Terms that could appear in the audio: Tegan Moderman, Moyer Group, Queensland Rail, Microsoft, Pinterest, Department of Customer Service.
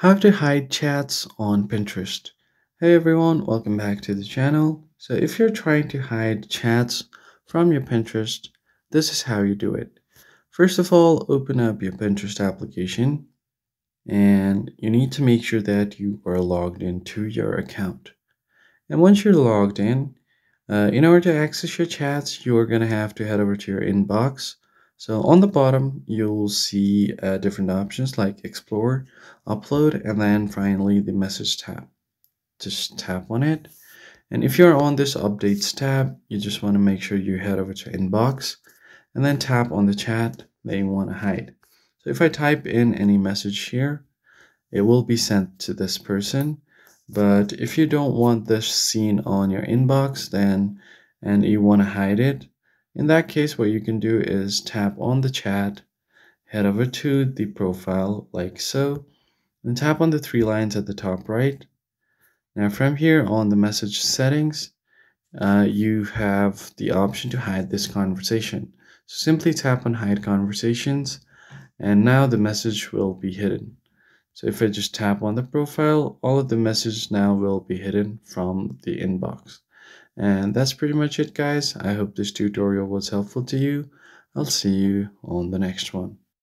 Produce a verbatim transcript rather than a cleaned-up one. How to hide chats on Pinterest. Hey everyone, welcome back to the channel. So if you're trying to hide chats from your Pinterest, this is how you do it. First of all, open up your Pinterest application and you need to make sure that you are logged into your account. And once you're logged in, uh, in order to access your chats, you are going to have to head over to your inbox. So on the bottom, you'll see uh, different options like Explore, Upload, and then finally the Message tab. Just tap on it. And if you're on this Updates tab, you just want to make sure you head over to Inbox and then tap on the chat that you want to hide. So if I type in any message here, it will be sent to this person. But if you don't want this seen on your inbox then and you want to hide it, in that case, what you can do is tap on the chat, head over to the profile like so, and tap on the three lines at the top right. Now from here on the message settings, uh, you have the option to hide this conversation. So simply tap on hide conversations, and now the message will be hidden. So if I just tap on the profile, all of the messages now will be hidden from the inbox. And that's pretty much it, guys. I hope this tutorial was helpful to you. I'll see you on the next one.